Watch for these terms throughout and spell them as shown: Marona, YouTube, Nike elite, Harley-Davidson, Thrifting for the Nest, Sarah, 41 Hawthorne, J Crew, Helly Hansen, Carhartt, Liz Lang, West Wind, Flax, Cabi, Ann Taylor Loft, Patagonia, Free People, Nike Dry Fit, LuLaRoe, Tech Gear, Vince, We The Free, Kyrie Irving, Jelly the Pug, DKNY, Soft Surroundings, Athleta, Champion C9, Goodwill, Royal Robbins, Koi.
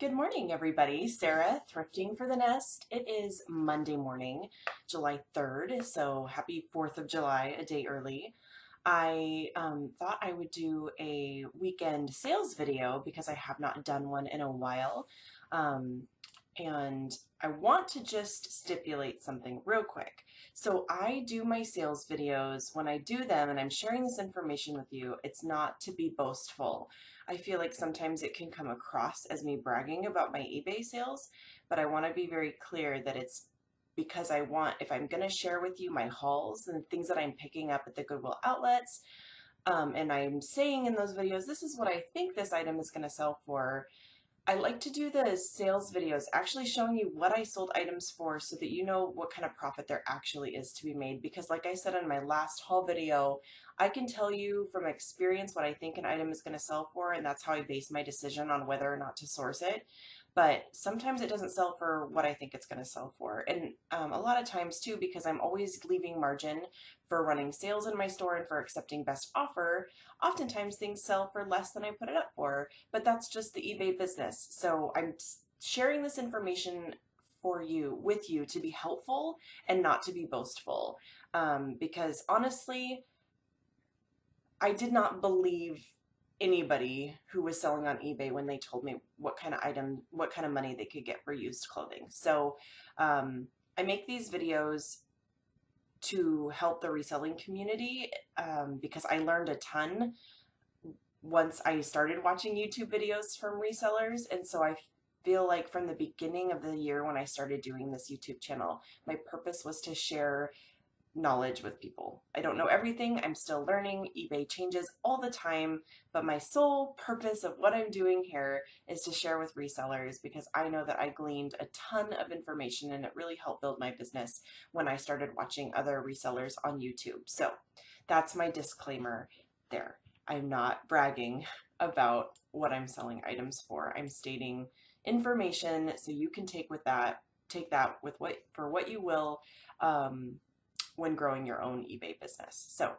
Good morning, everybody. Sarah, Thrifting for the Nest. It is Monday morning, July 3rd, so happy 4th of July, a day early. I thought I would do a weekend sales video because I have not done one in a while. And I want to just stipulate something real quick. So I do my sales videos. When I do them and I'm sharing this information with you, it's not to be boastful. I feel like sometimes it can come across as me bragging about my eBay sales, but I want to be very clear that it's because I want, if I'm going to share with you my hauls and things that I'm picking up at the Goodwill outlets, and I'm saying in those videos, this is what I think this item is going to sell for. I like to do the sales videos actually showing you what I sold items for so that you know what kind of profit there actually is to be made, because like I said in my last haul video, I can tell you from experience what I think an item is going to sell for, and that's how I base my decision on whether or not to source it. But sometimes it doesn't sell for what I think it's going to sell for, and a lot of times too, because I'm always leaving margin for running sales in my store and for accepting best offer, oftentimes things sell for less than I put it up for, but that's just the eBay business. So I'm sharing this information for you, with you, to be helpful and not to be boastful, because honestly, I did not believe anybody who was selling on eBay when they told me what kind of item, what kind of money they could get for used clothing. So I make these videos to help the reselling community because I learned a ton once I started watching YouTube videos from resellers. And so I feel like from the beginning of the year when I started doing this YouTube channel, my purpose was to share knowledge with people. I don't know everything. I'm still learning. eBay changes all the time, but my sole purpose of what I'm doing here is to share with resellers, because I know that I gleaned a ton of information and it really helped build my business when I started watching other resellers on YouTube. So that's my disclaimer there. I'm not bragging about what I'm selling items for. I'm stating information so you can take that for what you will, when growing your own eBay business. So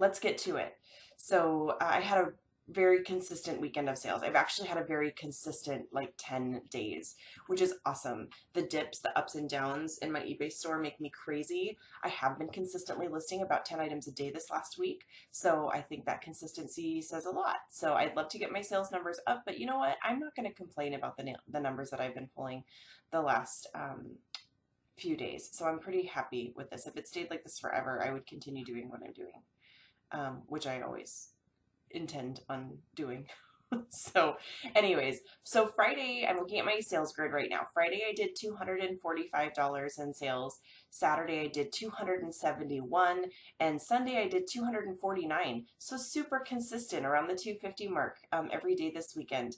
let's get to it. So I had a very consistent weekend of sales. I've actually had a very consistent like 10 days, which is awesome. The dips, the ups and downs in my eBay store make me crazy. I have been consistently listing about 10 items a day this last week. So I think that consistency says a lot. So I'd love to get my sales numbers up, but you know what? I'm not going to complain about the numbers that I've been pulling the last few days. So I'm pretty happy with this. If it stayed like this forever, I would continue doing what I'm doing, which I always intend on doing. So anyways, so Friday, I'm looking at my sales grid right now. Friday, I did $245 in sales. Saturday, I did 271, and Sunday, I did 249. So super consistent around the 250 mark every day this weekend.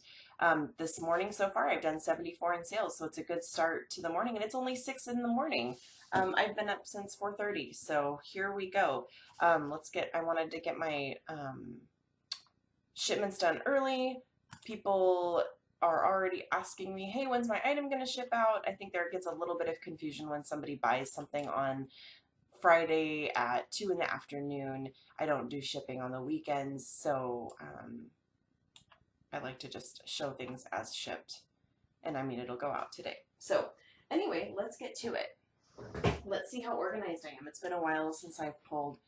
This morning so far, I've done 74 in sales, so it's a good start to the morning, and it's only 6 in the morning. I've been up since 4:30, so here we go. I wanted to get my shipments done early. People are already asking me, hey, when's my item going to ship out? I think there gets a little bit of confusion when somebody buys something on Friday at 2 in the afternoon. I don't do shipping on the weekends, so I like to just show things as shipped. And I mean, it'll go out today. So anyway, let's get to it. Let's see how organized I am. It's been a while since I've pulled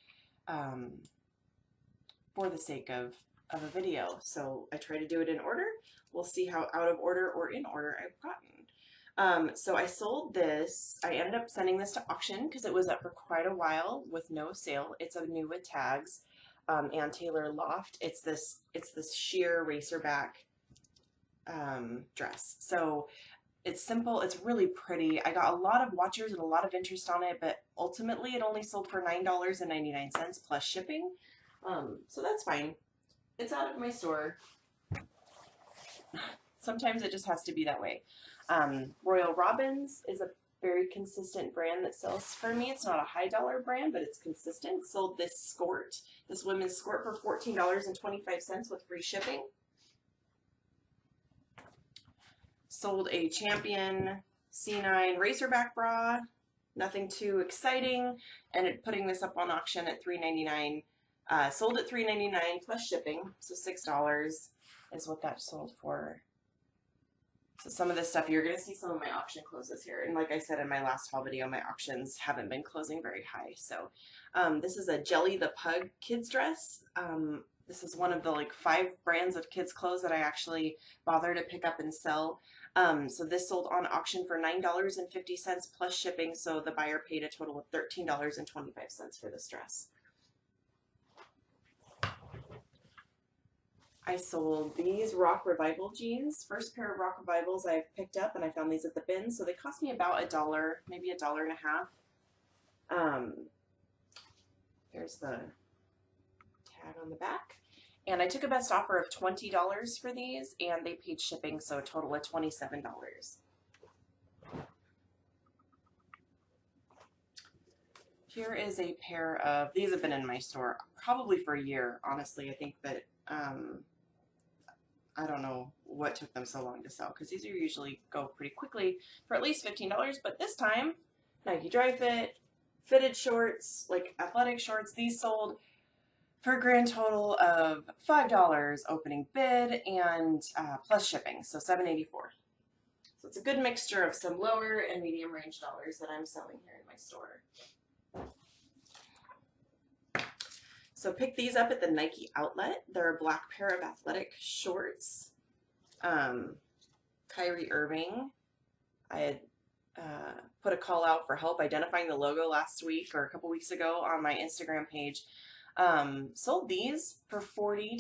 for the sake of a video. So I try to do it in order. We'll see how out of order or in order I've gotten. So I sold this. I ended up sending this to auction because it was up for quite a while with no sale. It's a new with tags. Ann Taylor Loft. It's this sheer racerback dress. So it's simple. It's really pretty. I got a lot of watchers and a lot of interest on it, but ultimately it only sold for $9.99 plus shipping. So that's fine. It's out of my store. Sometimes it just has to be that way. Royal Robbins is a very consistent brand that sells for me. It's not a high dollar brand, but it's consistent. Sold this skirt, this women's skirt, for $14.25 with free shipping. Sold a Champion C9 racerback bra, nothing too exciting, and putting this up on auction at $3.99. Sold at $3.99 plus shipping, so $6 is what that sold for So some of this stuff, you're going to see some of my auction closes here. And like I said in my last haul video, my auctions haven't been closing very high. So this is a Jelly the Pug kids dress. This is one of the like 5 brands of kids clothes that I actually bother to pick up and sell. So this sold on auction for $9.50 plus shipping. So the buyer paid a total of $13.25 for this dress. I sold these Rock Revival jeans. First pair of Rock Revivals I've picked up, and I found these at the bin. So they cost me about $1, maybe $1.50. There's the tag on the back. And I took a best offer of $20 for these, and they paid shipping, so a total of $27. Here is a pair of, these have been in my store probably for a year, honestly. I think that I don't know what took them so long to sell, because these are usually go pretty quickly for at least $15, but this time, Nike Dry Fit, fitted shorts, like athletic shorts, these sold for a grand total of $5 opening bid and plus shipping, so $7.84. So it's a good mixture of some lower and medium range dollars that I'm selling here in my store. So pick these up at the Nike outlet. They're a black pair of athletic shorts. Kyrie Irving. I had put a call out for help identifying the logo last week or a couple weeks ago on my Instagram page. Sold these for $40.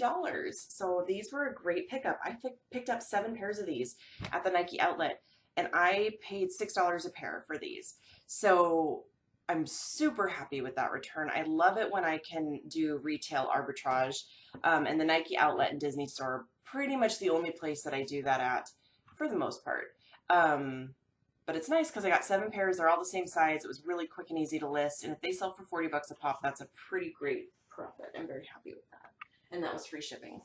So these were a great pickup. I picked up 7 pairs of these at the Nike outlet, and I paid $6 a pair for these. So I'm super happy with that return. I love it when I can do retail arbitrage, and the Nike outlet and Disney store are pretty much the only place that I do that at for the most part. But it's nice because I got 7 pairs. They're all the same size. It was really quick and easy to list. And if they sell for $40 a pop, that's a pretty great profit. I'm very happy with that. And that was free shipping.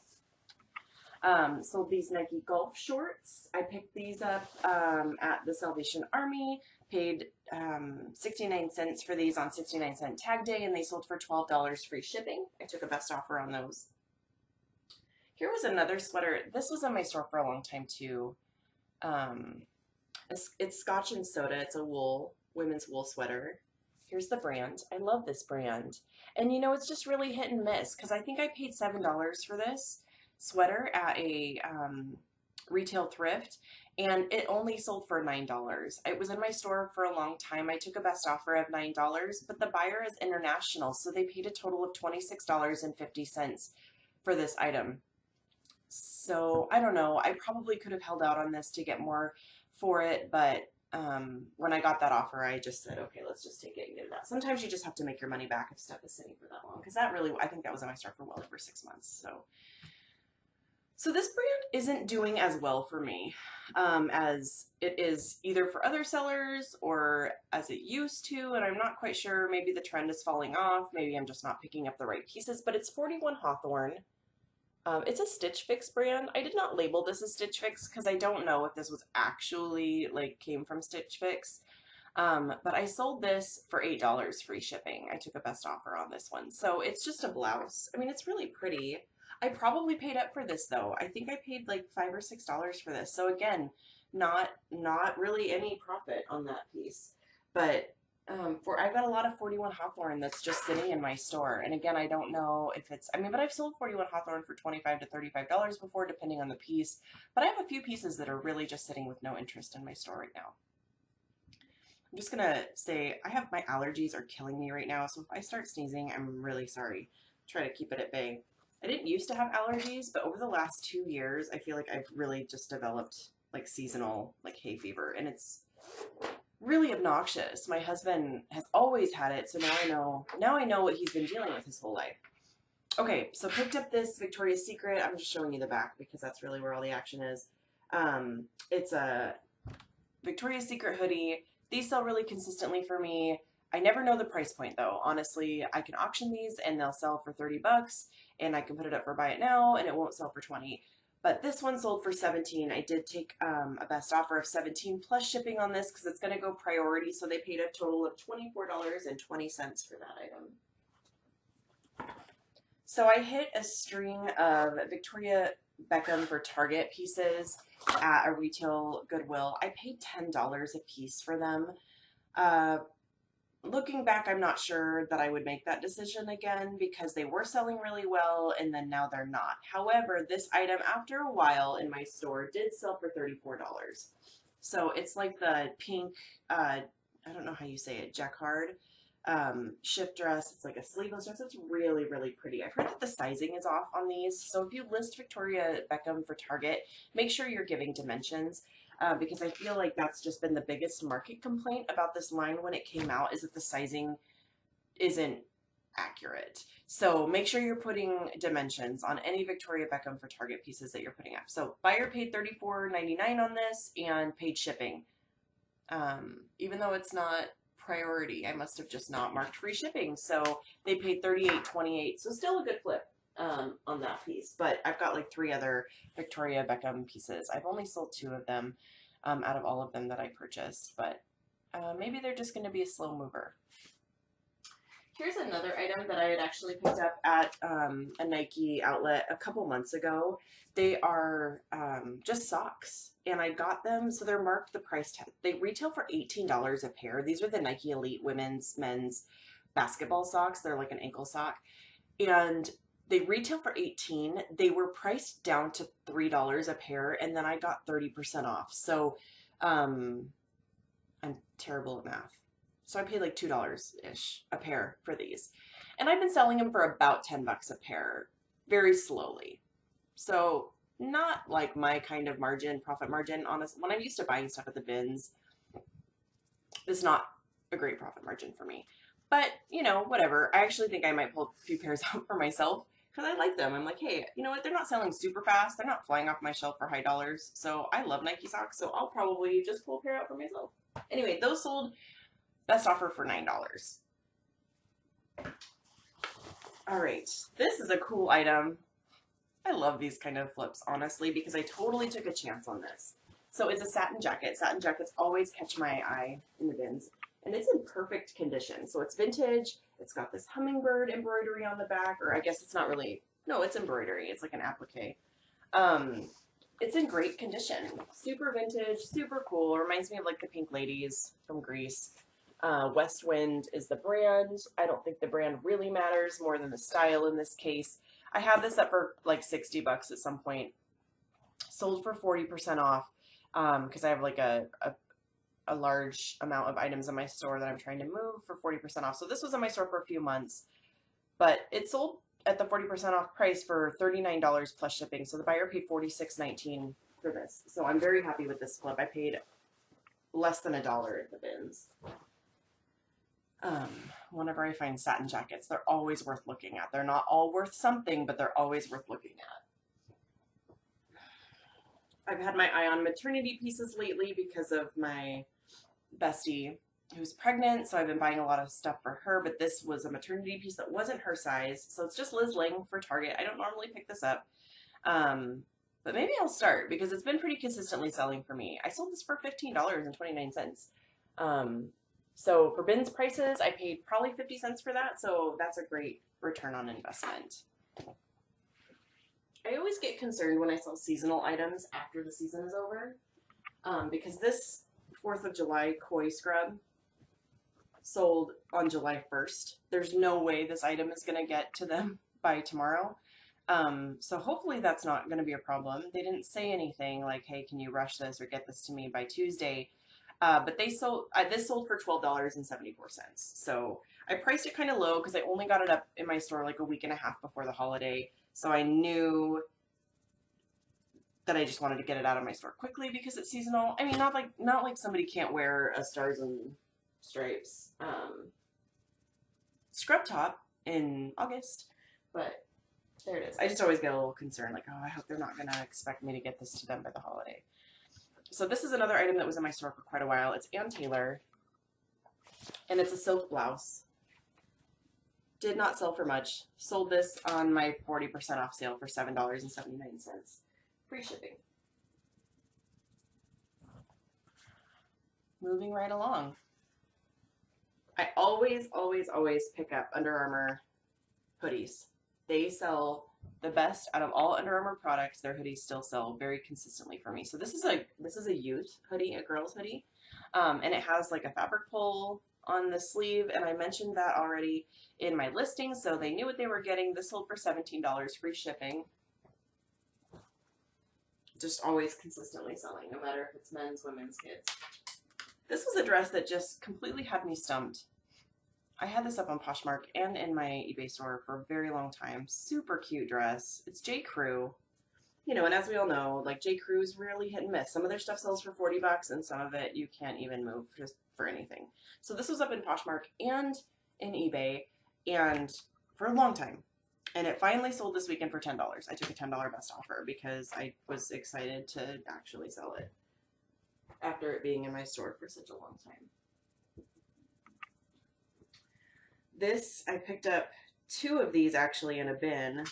Sold these Nike golf shorts. I picked these up at the Salvation Army, paid 69 cents for these on 69-cent tag day, and they sold for $12 free shipping. I took a best offer on those. Here was another sweater. This was in my store for a long time too. It's Scotch and Soda. It's a wool, women's wool sweater. Here's the brand. I love this brand. And you know, it's just really hit and miss, because I think I paid $7 for this sweater at a retail thrift, and it only sold for $9. It was in my store for a long time. I took a best offer of $9, but the buyer is international, so they paid a total of $26.50 for this item. So I don't know, I probably could have held out on this to get more for it, but when I got that offer, I just said, okay, let's just take it and get it out. Sometimes you just have to make your money back if stuff is sitting for that long, because that really, I think that was in my store for well over 6 months. So this brand isn't doing as well for me as it is either for other sellers or as it used to, and I'm not quite sure. Maybe the trend is falling off. Maybe I'm just not picking up the right pieces, but it's 41 Hawthorne. It's a Stitch Fix brand. I did not label this a Stitch Fix because I don't know if this was actually like came from Stitch Fix, but I sold this for $8 free shipping. I took a best offer on this one. So it's just a blouse. I mean, it's really pretty. I probably paid up for this though. I think I paid like $5 or $6 for this. So again, not really any profit on that piece. But I've got a lot of 41 Hawthorne that's just sitting in my store. And again, I don't know if it's, I mean, but I've sold 41 Hawthorne for $25 to $35 before, depending on the piece. But I have a few pieces that are really just sitting with no interest in my store right now. I'm just gonna say I have, my allergies are killing me right now. So if I start sneezing, I'm really sorry. Try to keep it at bay. I didn't used to have allergies, but over the last 2 years, I feel like I've really just developed like seasonal, like hay fever, and it's really obnoxious. My husband has always had it, so now I know what he's been dealing with his whole life. Okay, so picked up this Victoria's Secret. I'm just showing you the back because that's really where all the action is. It's a Victoria's Secret hoodie. These sell really consistently for me. I never know the price point though. Honestly, I can auction these and they'll sell for $30, and I can put it up for buy it now and it won't sell for $20. But this one sold for $17. I did take a best offer of $17 plus shipping on this because it's going to go priority. So they paid a total of $24.20 for that item. So I hit a string of Victoria Beckham for Target pieces at a retail Goodwill. I paid $10 a piece for them. Looking back, I'm not sure that I would make that decision again because they were selling really well and then now they're not. However, this item after a while in my store did sell for $34. So it's like the pink, I don't know how you say it, jacquard shift dress. It's like a sleeveless dress. It's really, really pretty. I've heard that the sizing is off on these. So if you list Victoria Beckham for Target, make sure you're giving dimensions. Because I feel like that's just been the biggest market complaint about this line when it came out, is that the sizing isn't accurate. So make sure you're putting dimensions on any Victoria Beckham for Target pieces that you're putting up. So buyer paid $34.99 on this and paid shipping. Even though it's not priority, I must have just not marked free shipping. So they paid $38.28. So still a good flip on that piece, but I've got like three other Victoria Beckham pieces. I've only sold two of them out of all of them that I purchased, but maybe they're just going to be a slow mover. Here's another item that I had actually picked up at a Nike outlet a couple months ago. They are just socks, and I got them, so they're marked the price tag. They retail for $18 a pair. These are the Nike Elite women's, men's basketball socks. They're like an ankle sock, and they retail for $18. They were priced down to $3 a pair, and then I got 30% off. So I'm terrible at math. So I paid like $2-ish a pair for these. And I've been selling them for about 10 bucks a pair, very slowly. So not like my kind of margin, profit margin. Honestly, when I'm used to buying stuff at the bins, it's not a great profit margin for me. But, you know, whatever. I actually think I might pull a few pairs out for myself because I like them. I'm like, hey, you know what? They're not selling super fast. They're not flying off my shelf for high dollars. So I love Nike socks. So I'll probably just pull a pair out for myself. Anyway, those sold best offer for $9. All right. This is a cool item. I love these kind of flips, honestly, because I totally took a chance on this. So it's a satin jacket. Satin jackets always catch my eye in the bins. And it's in perfect condition. So it's vintage. It's got this hummingbird embroidery on the back, or I guess it's not really, no, it's embroidery. It's like an applique. It's in great condition. Super vintage, super cool. Reminds me of like the Pink Ladies from Greece. West Wind is the brand. I don't think the brand really matters more than the style in this case. I have this up for like 60 bucks at some point. Sold for 40% off because I have like a large amount of items in my store that I'm trying to move for 40% off. So this was in my store for a few months, but it sold at the 40% off price for $39 plus shipping. So the buyer paid $46.19 for this. So I'm very happy with this flip. I paid less than $1 at the bins. Whenever I find satin jackets, they're always worth looking at. They're not all worth something, but they're always worth looking at. I've had my eye on maternity pieces lately because of my bestie who's pregnant, so I've been buying a lot of stuff for her, but this was a maternity piece that wasn't her size, so it's just Liz Lang for Target. I don't normally pick this up, but maybe I'll start because it's been pretty consistently selling for me. I sold this for $15.29. So for bins prices, I paid probably 50 cents for that, so that's a great return on investment. I always get concerned when I sell seasonal items after the season is over, because this 4th of July koi scrub sold on July 1st. There's no way this item is going to get to them by tomorrow. So hopefully that's not going to be a problem. They didn't say anything like, hey, can you rush this or get this to me by Tuesday? But they sold, this sold for $12.74. So I priced it kind of low because I only got it up in my store like a week and a half before the holiday. So I knew that I just wanted to get it out of my store quickly because it's seasonal. I mean, not like somebody can't wear a Stars and Stripes scrub top in August, but there it is. I just always get a little concerned, like, oh, I hope they're not going to expect me to get this to them by the holiday. So this is another item that was in my store for quite a while. It's Ann Taylor, and it's a silk blouse. Did not sell for much. Sold this on my 40% off sale for $7.79. Free shipping. Moving right along. I always pick up Under Armour hoodies. They sell the best out of all Under Armour products. Their hoodies still sell very consistently for me. So this is a youth hoodie, a girl's hoodie, and it has like a fabric pull on the sleeve, and I mentioned that already in my listing, so they knew what they were getting. This sold for $17, free shipping. Just always consistently selling, no matter if it's men's, women's, kids. This was a dress that just completely had me stumped. I had this up on Poshmark and in my eBay store for a very long time. Super cute dress. It's J. Crew, you know, and as we all know, like J. Crew is really hit and miss. Some of their stuff sells for 40 bucks and some of it you can't even move just for anything. So this was up in Poshmark and in eBay and for a long time. And it finally sold this weekend for $10. I took a $10 best offer because I was excited to actually sell it after it being in my store for such a long time. This, I picked up two of these actually in a bin,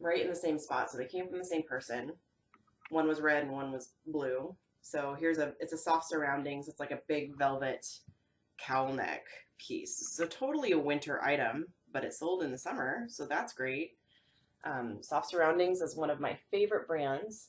right in the same spot. So they came from the same person. One was red and one was blue. So here's a, it's a Soft Surroundings. It's like a big velvet cowl neck piece. So totally a winter item, but it sold in the summer. So that's great. Soft Surroundings is one of my favorite brands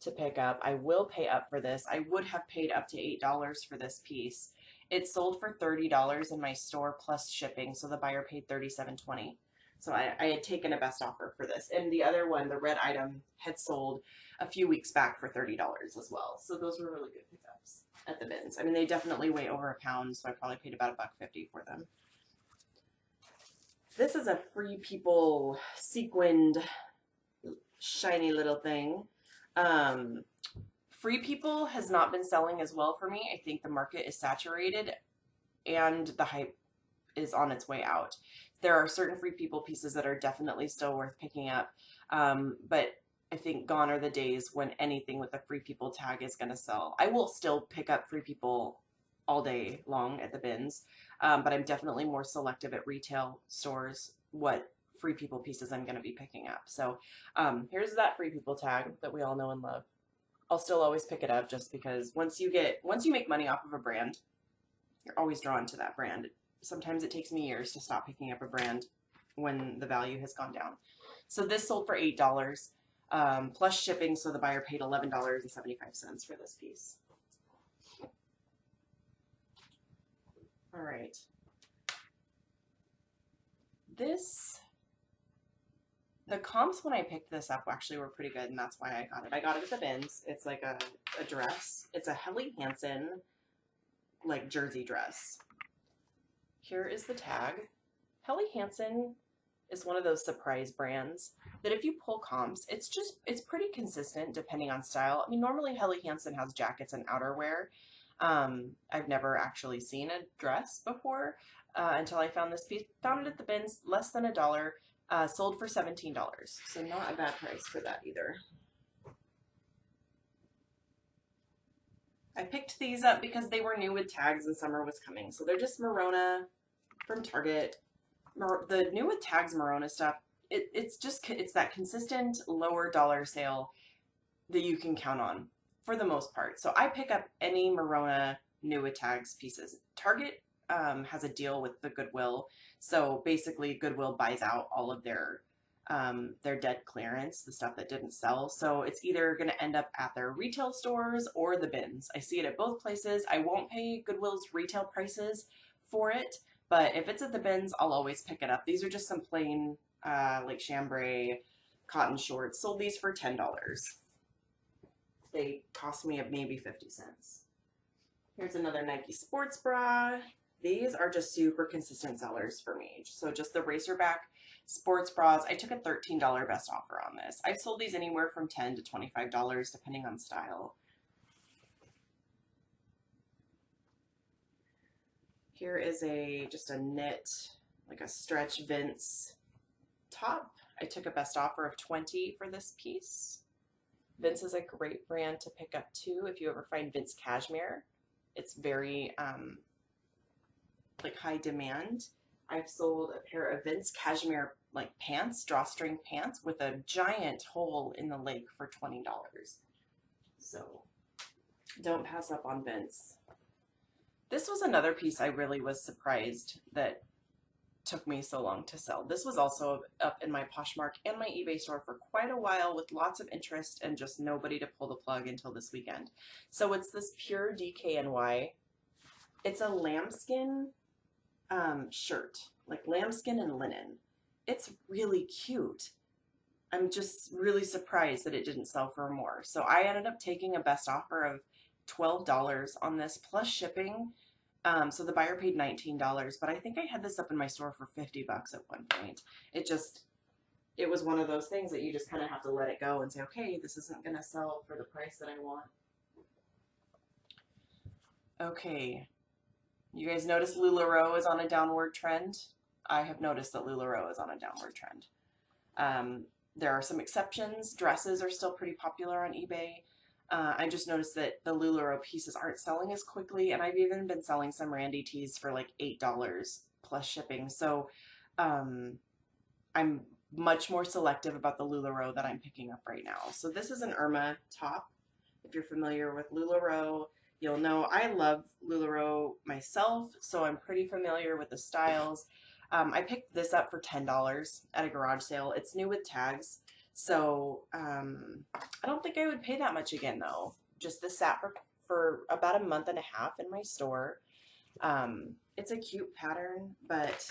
to pick up. I will pay up for this. I would have paid up to $8 for this piece. It sold for $30 in my store plus shipping, so the buyer paid $37.20. So I had taken a best offer for this. And the other one, the red item, had sold a few weeks back for $30 as well. So those were really good pickups at the bins. I mean, they definitely weigh over a pound, so I probably paid about $1.50 for them. This is a Free People sequined shiny little thing. Free People has not been selling as well for me. I think the market is saturated and the hype is on its way out. There are certain Free People pieces that are definitely still worth picking up, but I think gone are the days when anything with a Free People tag is going to sell. I will still pick up Free People all day long at the bins, but I'm definitely more selective at retail stores what Free People pieces I'm going to be picking up. So here's that Free People tag that we all know and love. I'll still always pick it up just because once you make money off of a brand, you're always drawn to that brand. Sometimes it takes me years to stop picking up a brand when the value has gone down. So this sold for $8 plus shipping, so the buyer paid $11.75 for this piece. All right. This... The comps when I picked this up actually were pretty good, and that's why I got it. I got it at the bins. It's like a dress. It's a Helly Hansen, like, jersey dress. Here is the tag. Helly Hansen is one of those surprise brands that if you pull comps, it's pretty consistent depending on style. I mean, normally Helly Hansen has jackets and outerwear. I've never actually seen a dress before until I found this piece. Found it at the bins, less than $1. Sold for $17, so not a bad price for that either. I picked these up because they were new with tags and summer was coming. So they're just Marona from Target. The new with tags Marona stuff, it's that consistent lower dollar sale that you can count on for the most part. So I pick up any Marona new with tags pieces. Target has a deal with the Goodwill. So basically Goodwill buys out all of their dead clearance, the stuff that didn't sell. So it's either going to end up at their retail stores or the bins. I see it at both places. I won't pay Goodwill's retail prices for it, but if it's at the bins, I'll always pick it up. These are just some plain, like chambray cotton shorts. Sold these for $10. They cost me maybe 50 cents. Here's another Nike sports bra. These are just super consistent sellers for me. So just the racerback sports bras. I took a $13 best offer on this. I've sold these anywhere from $10 to $25 depending on style. Here is just a knit, like a stretch Vince top. I took a best offer of $20 for this piece. Vince is a great brand to pick up too if you ever find Vince cashmere. It's very... like high demand. I've sold a pair of Vince cashmere like pants, drawstring pants with a giant hole in the leg for $20. So don't pass up on Vince. This was another piece I really was surprised that took me so long to sell. This was also up in my Poshmark and my eBay store for quite a while with lots of interest and just nobody to pull the plug until this weekend. So it's this Pure DKNY. It's a lambskin shirt, like lambskin and linen. It's really cute. I'm just really surprised that it didn't sell for more. So I ended up taking a best offer of $12 on this plus shipping. So the buyer paid $19, but I think I had this up in my store for $50 at one point. It was one of those things that you just kind of have to let it go and say, okay, this isn't going to sell for the price that I want. Okay. You guys notice LuLaRoe is on a downward trend? I have noticed that LuLaRoe is on a downward trend. There are some exceptions. Dresses are still pretty popular on eBay. I just noticed that the LuLaRoe pieces aren't selling as quickly, and I've even been selling some Randy tees for like $8 plus shipping. So I'm much more selective about the LuLaRoe that I'm picking up right now. So this is an Irma top. If you're familiar with LuLaRoe, you'll know I love LuLaRoe myself, so I'm pretty familiar with the styles. I picked this up for $10 at a garage sale. It's new with tags. So I don't think I would pay that much again, though. Just this sat for about a month and a half in my store. It's a cute pattern, but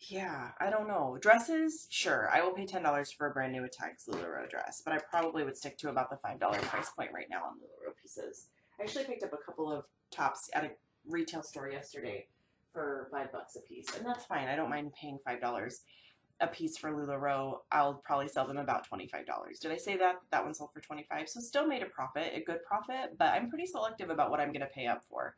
yeah, I don't know. Dresses, sure. I will pay $10 for a brand new tags LuLaRoe dress, but I probably would stick to about the $5 price point right now on LuLaRoe pieces. I actually picked up a couple of tops at a retail store yesterday for $5 a piece, and that's fine. I don't mind paying $5 a piece for LuLaRoe. I'll probably sell them about $25. Did I say that? That one sold for $25, so still made a profit, a good profit, but I'm pretty selective about what I'm going to pay up for.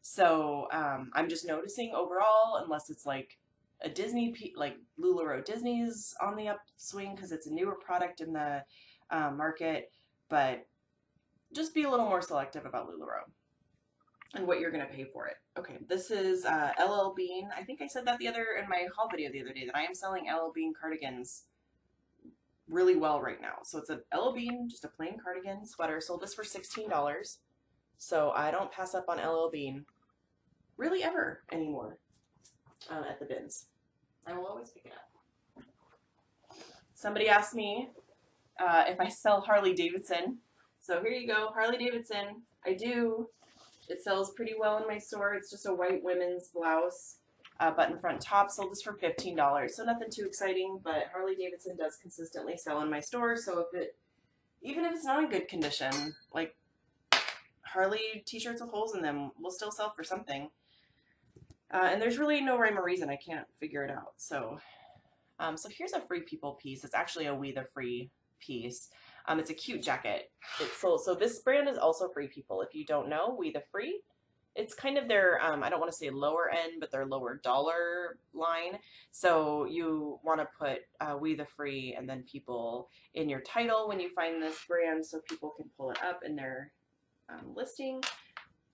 So I'm just noticing overall, unless it's like a Disney, like LuLaRoe Disney's on the upswing because it's a newer product in the market, but just be a little more selective about LuLaRoe and what you're going to pay for it. Okay, this is L.L. Bean. I think I said that in my haul video the other day, that I am selling L.L. Bean cardigans really well right now. So it's an L.L. Bean, just a plain cardigan sweater. Sold this for $16. So I don't pass up on L.L. Bean really ever anymore at the bins. I will always pick it up. Somebody asked me if I sell Harley-Davidson. So here you go, Harley-Davidson. I do. It sells pretty well in my store. It's just a white women's blouse, button front top. Sold this for $15. So nothing too exciting, but Harley-Davidson does consistently sell in my store. So even if it's not in good condition, like Harley t-shirts with holes in them will still sell for something. And there's really no rhyme or reason. I can't figure it out. So, so here's a Free People piece. It's actually a We The Free piece. It's a cute jacket. It's sold. So this brand is also Free People. If you don't know, We The Free, it's kind of their, I don't want to say lower end, but their lower dollar line. So you want to put We The Free and then People in your title when you find this brand so people can pull it up in their listing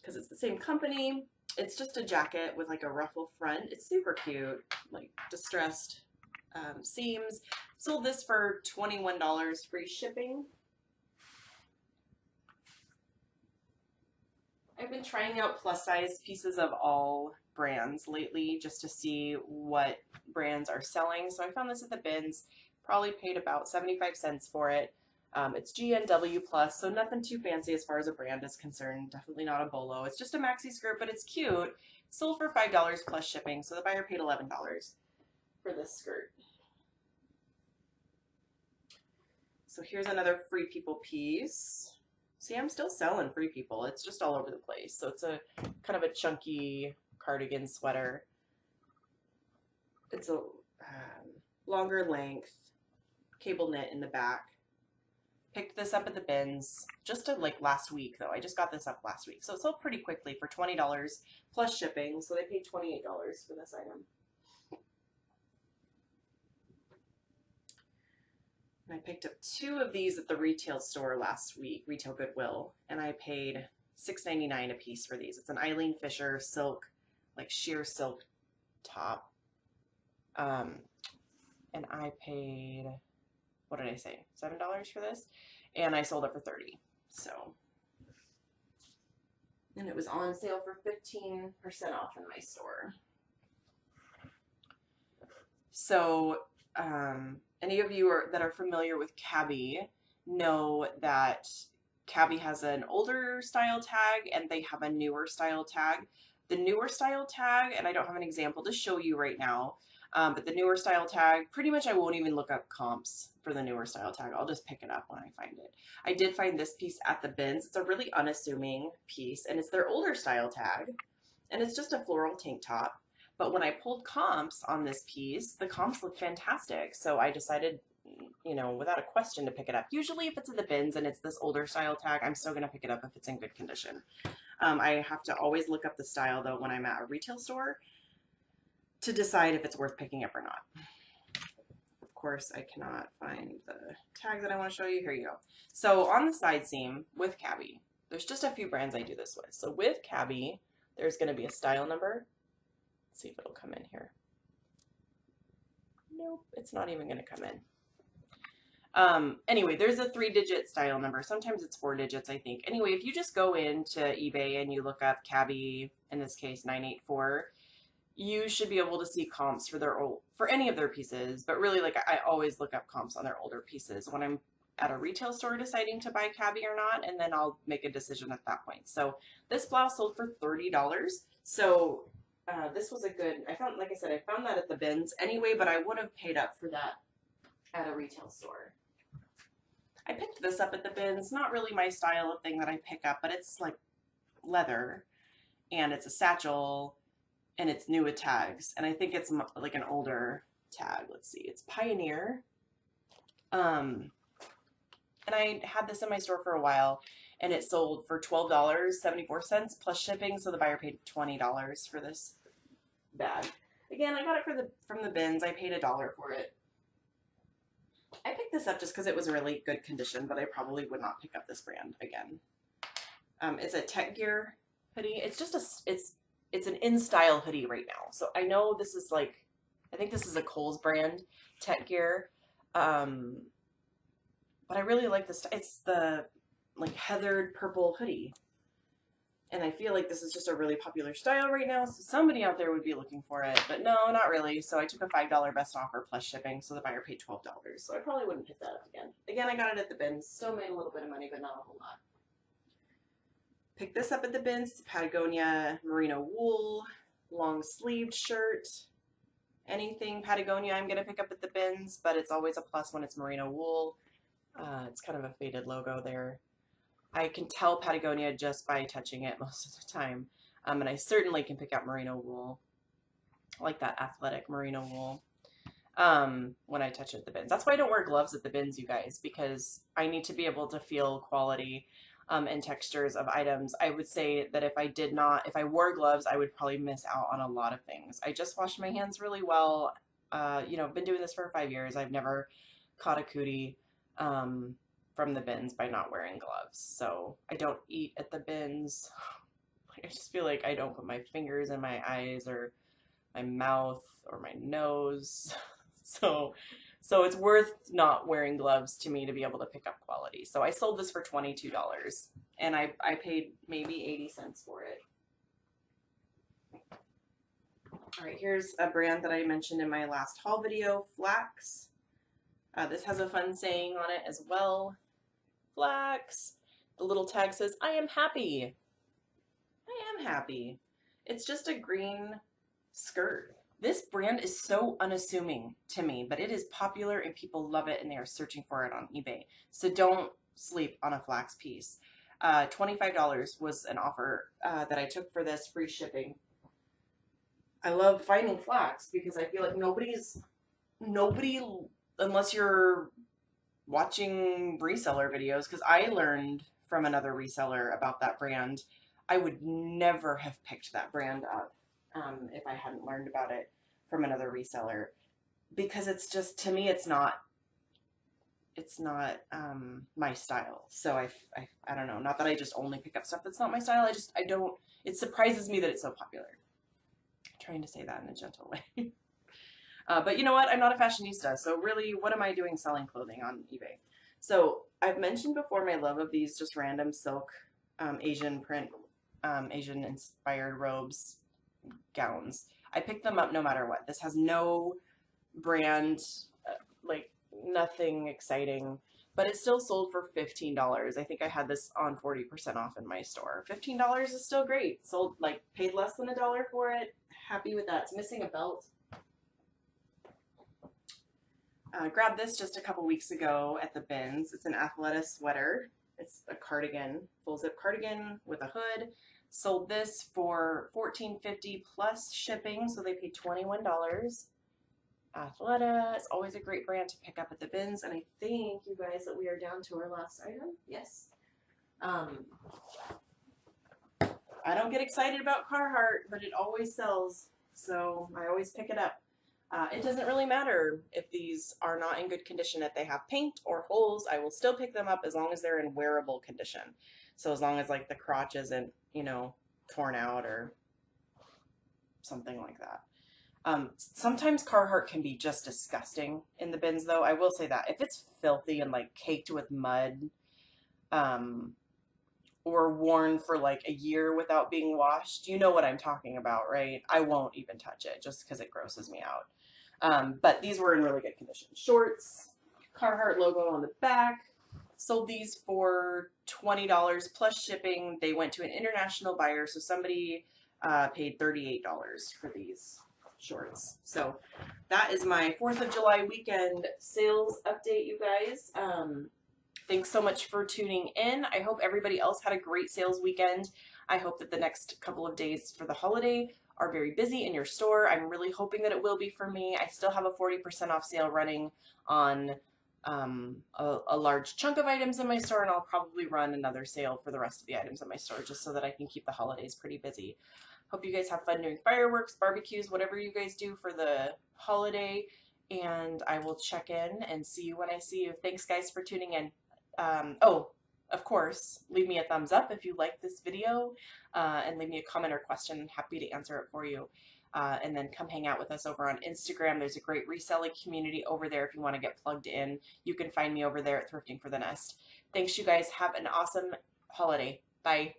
because it's the same company. It's just a jacket with like a ruffle front. It's super cute, like distressed seams. Sold this for $21 free shipping. I've been trying out plus size pieces of all brands lately just to see what brands are selling. So I found this at the bins, probably paid about 75 cents for it. It's GNW plus, so nothing too fancy as far as a brand is concerned. Definitely not a bolo. It's just a maxi skirt, but it's cute. Sold for $5 plus shipping. So the buyer paid $11 for this skirt. So here's another Free People piece. See, I'm still selling Free People. It's just all over the place. So it's a kind of a chunky cardigan sweater. It's a longer length, cable knit in the back. Picked this up at the bins just like last week though. I just got this up last week. So it sold pretty quickly for $20 plus shipping. So they paid $28 for this item. I picked up two of these at the retail store last week, Retail Goodwill, and I paid $6.99 a piece for these. It's an Eileen Fisher silk, like sheer silk top. And I paid, what did I say, $7 for this? And I sold it for $30. So, and it was on sale for 15% off in my store. So any of you that are familiar with Cabi know that Cabi has an older style tag and they have a newer style tag. The newer style tag, and I don't have an example to show you right now, but the newer style tag, pretty much I won't even look up comps for the newer style tag. I'll just pick it up when I find it. I did find this piece at the bins. It's a really unassuming piece, and it's their older style tag, and it's just a floral tank top. But when I pulled comps on this piece, the comps looked fantastic, so I decided, you know, without a question, to pick it up. Usually if it's in the bins and it's this older style tag, I'm still going to pick it up if it's in good condition. I have to always look up the style, though, when I'm at a retail store to decide if it's worth picking up or not. Of course, I cannot find the tag that I want to show you. Here you go. So on the side seam with Cabi, there's just a few brands I do this with. So with Cabi, there's going to be a style number. Let's see if it'll come in here. Nope, it's not even going to come in. Anyway, there's a 3-digit style number. Sometimes it's 4 digits, I think. Anyway, if you just go into eBay and you look up Cabi, in this case 984, you should be able to see comps for their old, for any of their pieces. But really, like, I always look up comps on their older pieces when I'm at a retail store deciding to buy Cabi or not, and then I'll make a decision at that point. So this blouse sold for $30. So this was a good, I found, like I said, I found that at the bins anyway, but I would have paid up for that at a retail store. I picked this up at the bins. Not really my style of thing that I pick up, but it's like leather and it's a satchel and it's new with tags. And I think it's like an older tag. Let's see, it's Pioneer. And I had this in my store for a while and it sold for $12.74 plus shipping. So the buyer paid $20 for this bag. Again, I got it from the bins. I paid $1 for it. I picked this up just because it was really good condition, but I probably would not pick up this brand again. It's a Tech Gear hoodie. It's just it's an in-style hoodie right now. So I know this is like, I think this is a Kohl's brand, Tech Gear. But I really like this. It's the like heathered purple hoodie. And I feel like this is just a really popular style right now, so somebody out there would be looking for it, but no, not really. So I took a $5 best offer plus shipping, so the buyer paid $12. So I probably wouldn't pick that up again. Again, I got it at the bins. Still made a little bit of money, but not a whole lot. Picked this up at the bins. It's Patagonia merino wool, long-sleeved shirt. Anything Patagonia I'm going to pick up at the bins, but it's always a plus when it's merino wool. It's kind of a faded logo there. I can tell Patagonia just by touching it most of the time. And I certainly can pick out merino wool. I like that athletic merino wool when I touch it at the bins. That's why I don't wear gloves at the bins, you guys, because I need to be able to feel quality and textures of items. I would say that if I wore gloves, I would probably miss out on a lot of things. I just washed my hands really well. You know, I've been doing this for 5 years. I've never caught a cootie from the bins by not wearing gloves. So I don't eat at the bins. I just feel like I don't put my fingers in my eyes or my mouth or my nose. So it's worth not wearing gloves to me to be able to pick up quality. So I sold this for $22 and I paid maybe 80 cents for it. All right, here's a brand that I mentioned in my last haul video, Flax. This has a fun saying on it as well. Flax. The little tag says, "I am happy." I am happy. It's just a green skirt. This brand is so unassuming to me, but it is popular and people love it and they are searching for it on eBay. So don't sleep on a Flax piece. $25 was an offer that I took for this, free shipping. I love finding Flax because I feel like nobody unless you're watching reseller videos, because I learned from another reseller about that brand. I would never have picked that brand up if I hadn't learned about it from another reseller, because it's just, to me, it's not my style. So I don't know, not that I just only pick up stuff that's not my style. It surprises me that it's so popular. I'm trying to say that in a gentle way. But you know what? I'm not a fashionista, so really, what am I doing selling clothing on eBay? So I've mentioned before my love of these just random silk, Asian print, Asian-inspired robes, gowns. I pick them up no matter what. This has no brand, like nothing exciting, but it still sold for $15. I think I had this on 40% off in my store. $15 is still great. Sold, like, paid less than $1 for it. Happy with that. It's missing a belt. Grabbed this just a couple weeks ago at the bins. It's an Athleta sweater. It's a cardigan, full zip cardigan with a hood. Sold this for $14.50 plus shipping, so they paid $21. Athleta is always a great brand to pick up at the bins, and I think, you guys, that we are down to our last item. Yes. I don't get excited about Carhartt, but it always sells, so I always pick it up. It doesn't really matter if these are not in good condition, if they have paint or holes, I will still pick them up as long as they're in wearable condition. So as long as, like, the crotch isn't, you know, torn out or something like that. Sometimes Carhartt can be just disgusting in the bins, though. I will say that if it's filthy and, like, caked with mud, or worn for like a year without being washed, you know what I'm talking about, right? I won't even touch it just because it grosses me out. But these were in really good condition. Shorts, Carhartt logo on the back. Sold these for $20 plus shipping. They went to an international buyer, so somebody paid $38 for these shorts. So that is my 4th of July weekend sales update, you guys. Thanks so much for tuning in. I hope everybody else had a great sales weekend. I hope that the next couple of days for the holiday are very busy in your store. I'm really hoping that it will be for me. I still have a 40% off sale running on a large chunk of items in my store, and I'll probably run another sale for the rest of the items in my store just so that I can keep the holidays pretty busy. Hope you guys have fun doing fireworks, barbecues, whatever you guys do for the holiday, and I will check in and see you when I see you. Thanks, guys, for tuning in. Oh, of course, leave me a thumbs up if you like this video, and leave me a comment or question. I'm happy to answer it for you. And then come hang out with us over on Instagram. There's a great reselling community over there if you want to get plugged in. You can find me over there at Thrifting for the Nest. Thanks, you guys. Have an awesome holiday. Bye.